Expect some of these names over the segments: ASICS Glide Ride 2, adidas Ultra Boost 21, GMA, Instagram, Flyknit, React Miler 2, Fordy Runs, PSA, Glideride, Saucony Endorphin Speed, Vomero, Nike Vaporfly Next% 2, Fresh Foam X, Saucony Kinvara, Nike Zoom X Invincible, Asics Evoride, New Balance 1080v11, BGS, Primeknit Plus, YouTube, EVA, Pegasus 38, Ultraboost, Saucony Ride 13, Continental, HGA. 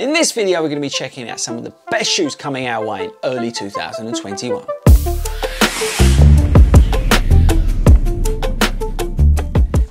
In this video, we're going to be checking out some of the best shoes coming our way in early 2021.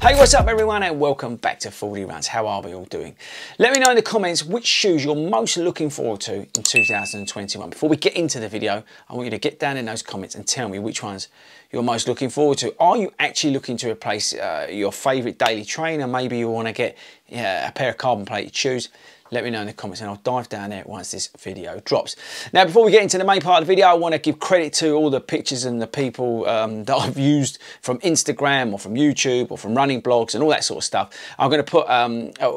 Hey, what's up everyone and welcome back to Fordy Runs. How are we all doing? Let me know in the comments which shoes you're most looking forward to in 2021. Before we get into the video, I want you to get down in those comments and tell me which ones you're most looking forward to. Are you actually looking to replace your favorite daily trainer? Maybe you want to get a pair of carbon plated shoes. Let me know in the comments and I'll dive down there once this video drops. Now, before we get into the main part of the video, I want to give credit to all the pictures and the people that I've used from Instagram or from YouTube or from running blogs and all that sort of stuff. I'm going to put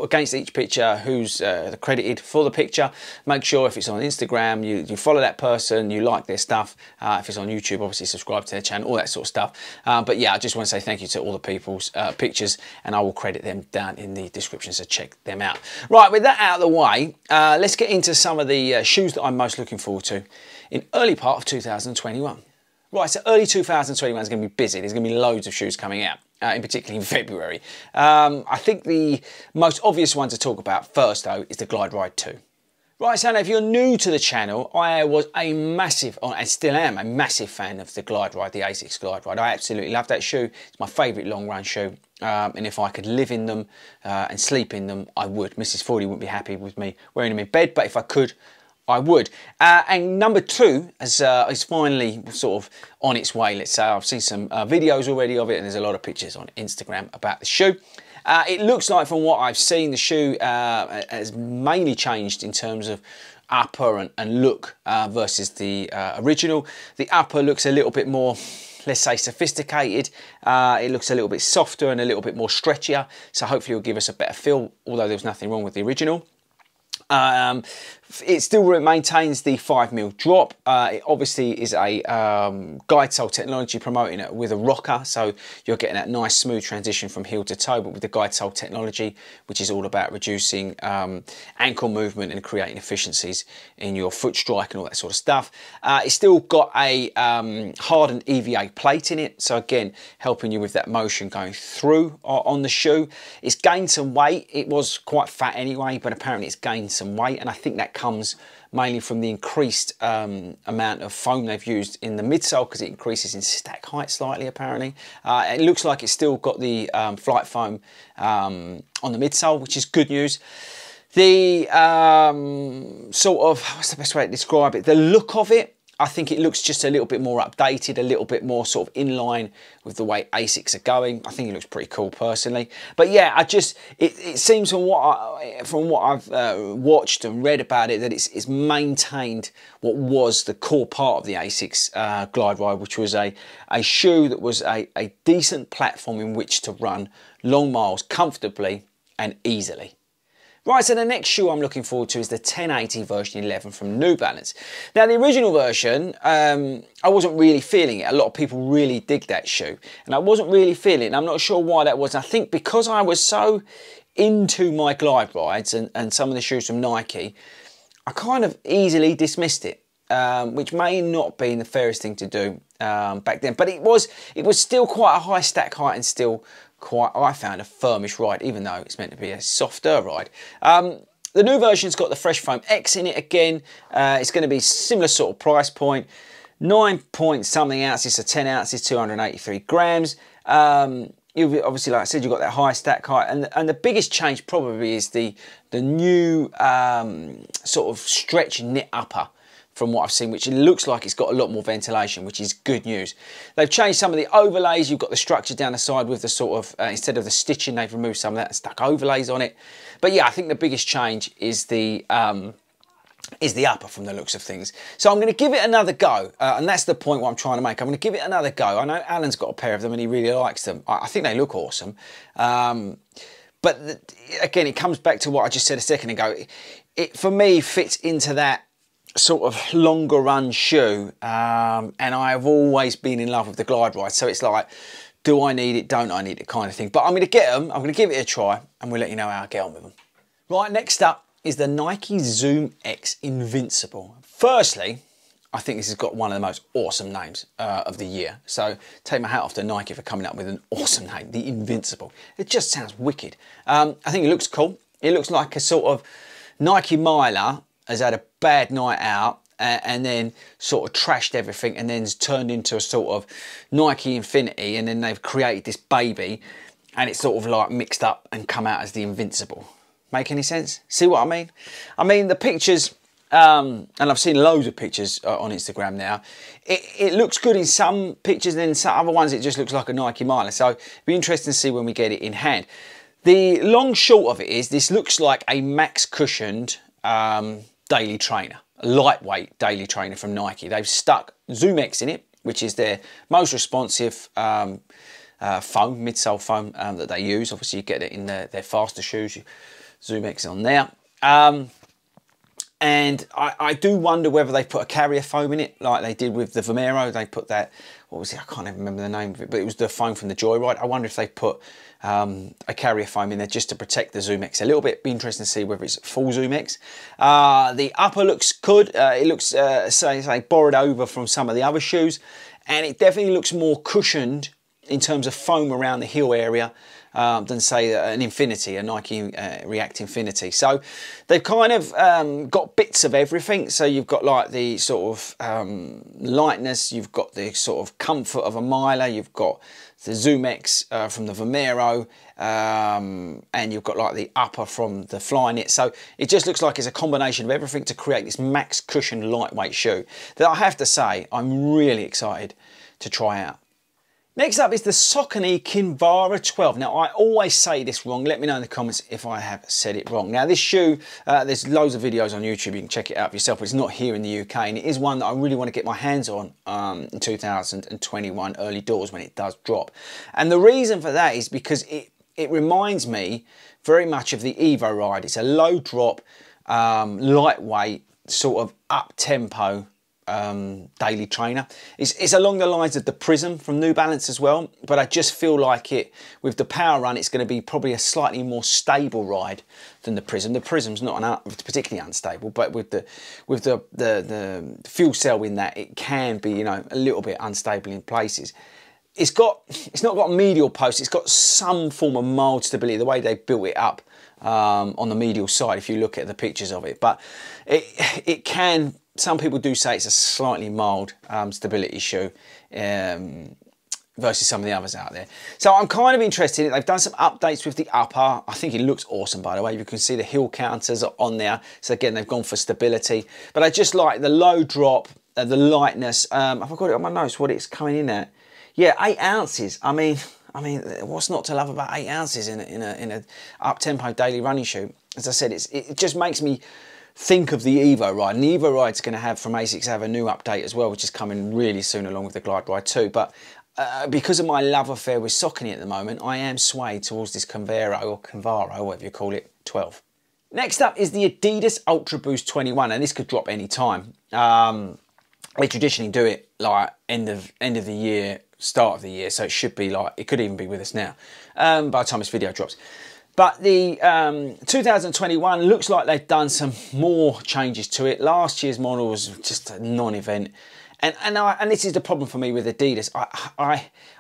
against each picture who's credited for the picture. Make sure if it's on Instagram, you follow that person, you like their stuff. If it's on YouTube, obviously subscribe to their channel, all that sort of stuff. But yeah, I just want to say thank you to all the people's pictures and I will credit them down in the description, so check them out. Right, with that out of the way, let's get into some of the shoes that I'm most looking forward to in early part of 2021. Right, so early 2021 is going to be busy. There's going to be loads of shoes coming out, in particular in February. I think the most obvious one to talk about first, though, is the Glide Ride 2. Right, so now if you're new to the channel, I was a massive, and still am, a massive fan of the Glide Ride, the ASICS Glide Ride. I absolutely love that shoe. It's my favourite long run shoe. And if I could live in them and sleep in them, I would. Mrs. Fordy wouldn't be happy with me wearing them in bed, but if I could, I would. And number two is finally sort of on its way, let's say. I've seen some videos already of it, and there's a lot of pictures on Instagram about the shoe. It looks like, from what I've seen, the shoe has mainly changed in terms of upper and look versus the original. The upper looks a little bit more, let's say, sophisticated. It looks a little bit softer and a little bit more stretchier, so hopefully it'll give us a better feel, although there's nothing wrong with the original. It still maintains the 5mm drop. It obviously is a guide sole technology, promoting it with a rocker, so you're getting that nice smooth transition from heel to toe, but with the guide sole technology, which is all about reducing ankle movement and creating efficiencies in your foot strike and all that sort of stuff. It's still got a hardened EVA plate in it, so again, helping you with that motion going through on the shoe. It's gained some weight. It was quite fat anyway, but apparently it's gained some weight, and I think that comes mainly from the increased amount of foam they've used in the midsole, because it increases in stack height slightly, apparently. It looks like it's still got the flight foam on the midsole, which is good news. The sort of, what's the best way to describe it? The look of it, I think it looks just a little bit more updated, a little bit more sort of in line with the way ASICS are going. I think it looks pretty cool personally. But yeah, I just, it seems from what I've watched and read about it, that it's maintained what was the core part of the ASICS Glide Ride, which was a shoe that was a decent platform in which to run long miles comfortably and easily. Right, so the next shoe I'm looking forward to is the 1080 version 11 from New Balance. Now, the original version, I wasn't really feeling it. A lot of people really dig that shoe, and I wasn't really feeling it, and I'm not sure why that was. I think because I was so into my Glide Rides and some of the shoes from Nike, I kind of easily dismissed it, which may not be the fairest thing to do back then. But it was still quite a high stack height, and still quite, I found, a firmish ride, even though it's meant to be a softer ride. The new version's got the Fresh Foam X in it again. It's going to be similar sort of price point, 9 point something ounces, so 10 ounces, 283 grams. You've obviously, like I said, you've got that high stack height, and the biggest change probably is the new sort of stretch knit upper, from what I've seen, which it looks like it's got a lot more ventilation, which is good news. They've changed some of the overlays. You've got the structure down the side with the sort of, instead of the stitching, they've removed some of that and stuck overlays on it. But yeah, I think the biggest change is the upper, from the looks of things. So I'm going to give it another go, and that's the point what I'm trying to make. I'm going to give it another go. I know Alan's got a pair of them and he really likes them. I think they look awesome. But again, it comes back to what I just said a second ago. It for me fits into that sort of longer run shoe, and I have always been in love with the Glide Ride, so it's like, do I need it, don't I need it kind of thing. But I'm going to get them, I'm going to give it a try, and we'll let you know how I get on with them. Right, next up is the Nike Zoom X Invincible. Firstly, I think this has got one of the most awesome names of the year, so take my hat off to Nike for coming up with an awesome name, the Invincible. It just sounds wicked. I think it looks cool. It looks like a sort of Nike Miler has had a bad night out and then sort of trashed everything and then's turned into a sort of Nike Infinity, and then they've created this baby and it's sort of like mixed up and come out as the Invincible. Make any sense? See what I mean? I mean, the pictures, and I've seen loads of pictures on Instagram now. It looks good in some pictures, and in some other ones it just looks like a Nike Miler. So it'll be interesting to see when we get it in hand. The long short of it is this looks like a max cushioned daily trainer, a lightweight daily trainer from Nike. They've stuck Zoom X in it, which is their most responsive foam, midsole foam that they use. Obviously you get it in their faster shoes, Zoom X on there. And I do wonder whether they put a carrier foam in it, like they did with the Vomero. They put that, what was it? I can't even remember the name of it, but it was the foam from the Joyride. I wonder if they put a carrier foam in there just to protect the Zoom X a little bit. Be interesting to see whether it's full Zoom X. The upper looks good. It looks, say borrowed over from some of the other shoes, and it definitely looks more cushioned in terms of foam around the heel area than say an Infinity, a Nike React Infinity. So they've kind of got bits of everything. So you've got like the sort of lightness, you've got the sort of comfort of a Miler, you've got the Zoom X from the Vomero, and you've got like the upper from the Flyknit. So it just looks like it's a combination of everything to create this max cushion lightweight shoe that I have to say I'm really excited to try out. Next up is the Saucony Kinvara 12. Now, I always say this wrong. Let me know in the comments if I have said it wrong. Now, this shoe, there's loads of videos on YouTube. You can check it out for yourself, but it's not here in the UK. And it is one that I really want to get my hands on in 2021, early doors when it does drop. And the reason for that is because it reminds me very much of the Evoride. It's a low drop, lightweight, sort of up-tempo daily trainer. It's along the lines of the Prism from New Balance as well, but I just feel like it, with the Power Run, it's going to be probably a slightly more stable ride than the Prism. The Prism's not particularly unstable, but with the fuel cell in that, it can be, you know, a little bit unstable in places. It's not got medial posts, it's got some form of mild stability, the way they built it up on the medial side, if you look at the pictures of it. But it can, some people do say it's a slightly mild stability shoe versus some of the others out there. So I'm kind of interested in it. They've done some updates with the upper. I think it looks awesome, by the way. You can see the heel counters are on there. So again, they've gone for stability. But I just like the low drop, the lightness. I forgot it on my notes what it's coming in at. Yeah, 8 ounces. I mean, what's not to love about 8 ounces in a up-tempo daily running shoe? As I said, it just makes me think of the Evo Ride, and the Evo Ride's going to have, from ASICS, have a new update as well, which is coming really soon along with the Glide Ride 2. But because of my love affair with Saucony at the moment, I am swayed towards this Kinvara, or Kinvara, whatever you call it, 12. Next up is the Adidas Ultra Boost 21, and this could drop any time. They traditionally do it like end of the year, start of the year, so it should be like, it could even be with us now by the time this video drops. But the 2021 looks like they've done some more changes to it. Last year's model was just a non-event. And this is the problem for me with Adidas.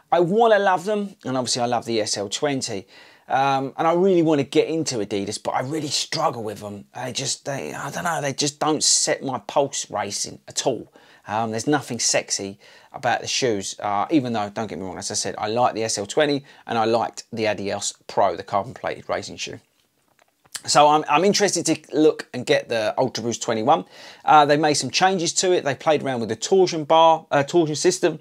I want to love them, and obviously I love the SL20. And I really want to get into Adidas, but I really struggle with them. I don't know, they just don't set my pulse racing at all. There's nothing sexy about the shoes, even though, don't get me wrong, as I said, I like the SL20 and I liked the Adios Pro, the carbon plated racing shoe. So I'm interested to look and get the Ultra Boost 21. They made some changes to it. They played around with the torsion system.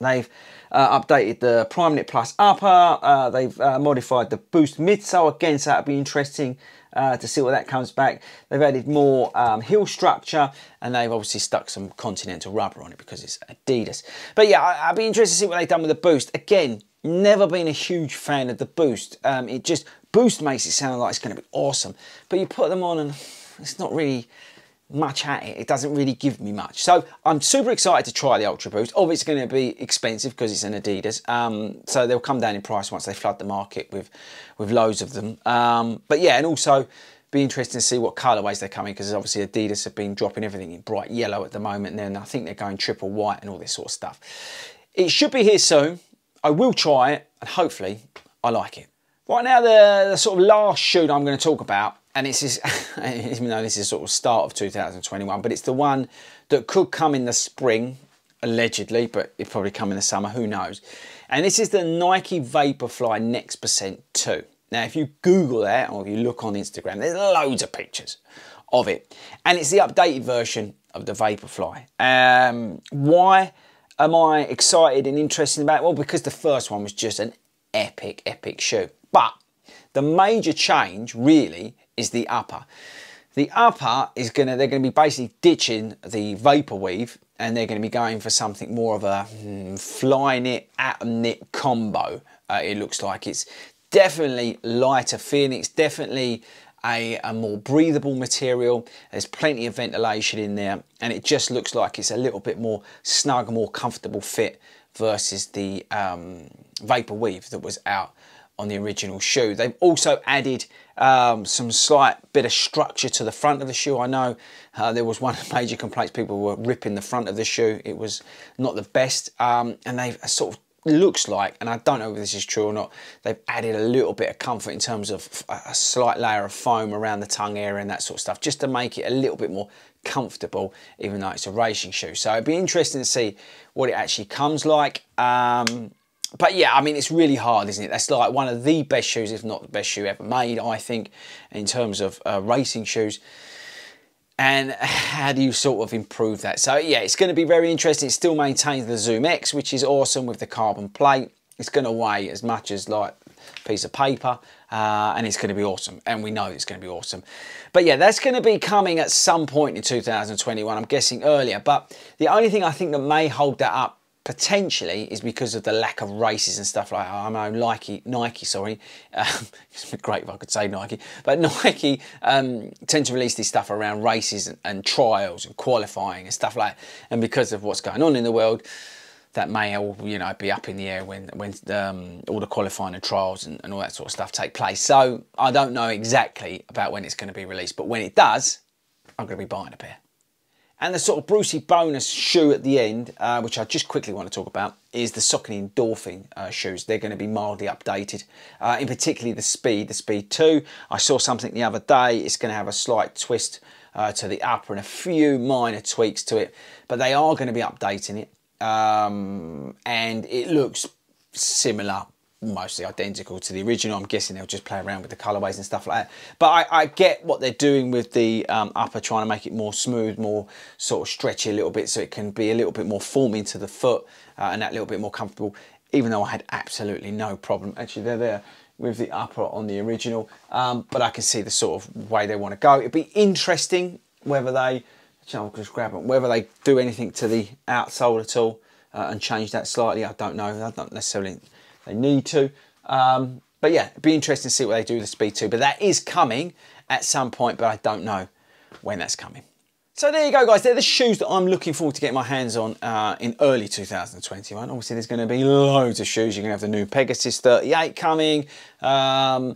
They've updated the Primeknit Plus upper. They've modified the Boost midsole again, so that'll be interesting to see what that comes back. They've added more heel structure, and they've obviously stuck some Continental rubber on it because it's Adidas. But yeah, I'd be interested to see what they've done with the Boost. Again, never been a huge fan of the Boost. It just, Boost makes it sound like it's going to be awesome, but you put them on and it's not really much at it. It doesn't really give me much. So I'm super excited to try the Ultra Boost. Obviously it's going to be expensive because it's an Adidas. So they'll come down in price once they flood the market with loads of them. But yeah, and also be interesting to see what colorways they come in, because obviously Adidas have been dropping everything in bright yellow at the moment. And then I think they're going triple white and all this sort of stuff. It should be here soon. I will try it and hopefully I like it. Right now, the sort of last shoe that I'm going to talk about and it's this, even though this is sort of start of 2021, but it's the one that could come in the spring, allegedly, but it probably come in the summer, who knows. And this is the Nike Vaporfly Next% 2. Now, if you Google that or you look on Instagram, there's loads of pictures of it. And it's the updated version of the Vaporfly. Why am I excited and interested about it? Well, because the first one was just an epic, epic shoe. But the major change really is the upper. The upper is they're gonna be basically ditching the vapor weave, and they're gonna be going for something more of a fly knit, atom knit combo. It looks like it's definitely lighter thin. It's definitely a more breathable material. There's plenty of ventilation in there, and it just looks like it's a little bit more snug, more comfortable fit versus the vapor weave that was out on the original shoe. They've also added some slight bit of structure to the front of the shoe. I know there was one of the major complaints, people were ripping the front of the shoe. It was not the best, and they've sort of looks like, and I don't know if this is true or not, they've added a little bit of comfort in terms of a slight layer of foam around the tongue area and that sort of stuff, just to make it a little bit more comfortable, even though it's a racing shoe. So it'd be interesting to see what it actually comes like. But yeah, I mean, it's really hard, isn't it? That's like one of the best shoes, if not the best shoe ever made, I think, in terms of racing shoes. And how do you sort of improve that? So yeah, it's going to be very interesting. It still maintains the Zoom X, which is awesome, with the carbon plate. It's going to weigh as much as like a piece of paper, and it's going to be awesome. And we know it's going to be awesome. But yeah, that's going to be coming at some point in 2021, I'm guessing earlier. But the only thing I think that may hold that up potentially is because of the lack of races and stuff like that. I know Nike, sorry, it's great if I could say Nike, but Nike tend to release this stuff around races and trials and qualifying and stuff like that. And because of what's going on in the world, that may all, you know, be up in the air when all the qualifying and trials and all that sort of stuff take place. So I don't know exactly about when it's going to be released, but when it does, I'm going to be buying a pair. And the sort of Brucey bonus shoe at the end, which I just quickly want to talk about, is the Saucony Endorphin shoes. They're going to be mildly updated, in particularly the Speed 2. I saw something the other day. It's going to have a slight twist to the upper and a few minor tweaks to it, but they are going to be updating it. And it looks similar, mostly identical to the original. I'm guessing they'll just play around with the colorways and stuff like that. But I get what they're doing with the upper, trying to make it more smooth, more sort of stretchy a little bit, so it can be a little bit more forming to the foot, and that little bit more comfortable, even though I had absolutely no problem. Actually, they're there with the upper on the original, but I can see the sort of way they want to go. It'd be interesting whether they, I'll just grab them, whether they do anything to the outsole at all and change that slightly. I don't know. I don't necessarily... they need to, but yeah, it'd be interesting to see what they do with the Speed 2, but that is coming at some point, but I don't know when that's coming. So there you go, guys. They're the shoes that I'm looking forward to getting my hands on in early 2021. Obviously, there's going to be loads of shoes. You're going to have the new Pegasus 38 coming. You're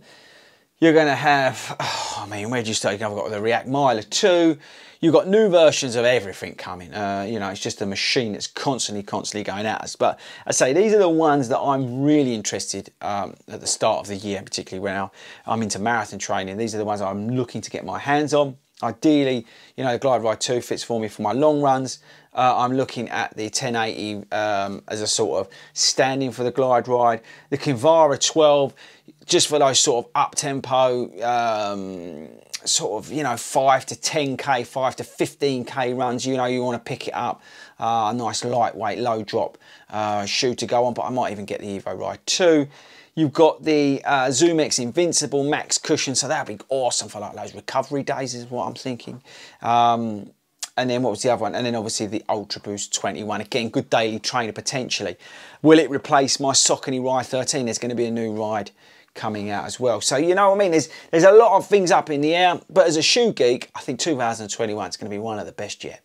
going to have, oh, I mean, where do you start? You've got the React Miler 2. You've got new versions of everything coming. You know, it's just a machine that's constantly going at us. But I say these are the ones that I'm really interested at the start of the year, particularly when I'm into marathon training. These are the ones I'm looking to get my hands on. Ideally, you know, the Glide Ride 2 fits for me for my long runs. I'm looking at the 1080 as a sort of stand-in for the Glide Ride. The Kinvara 12, just for those sort of up-tempo, sort of, you know, 5 to 10K, 5 to 15K runs. You know, you want to pick it up. A nice lightweight, low-drop shoe to go on, but I might even get the Evoride 2. You've got the Zoom X Invincible Max Cushion, so that'd be awesome for like those recovery days is what I'm thinking. And then what was the other one? And then obviously the Ultra Boost 21. Again, good daily trainer potentially. Will it replace my Saucony Ride 13? There's going to be a new ride coming out as well. So you know what I mean? There's a lot of things up in the air, but as a shoe geek, I think 2021 is going to be one of the best yet.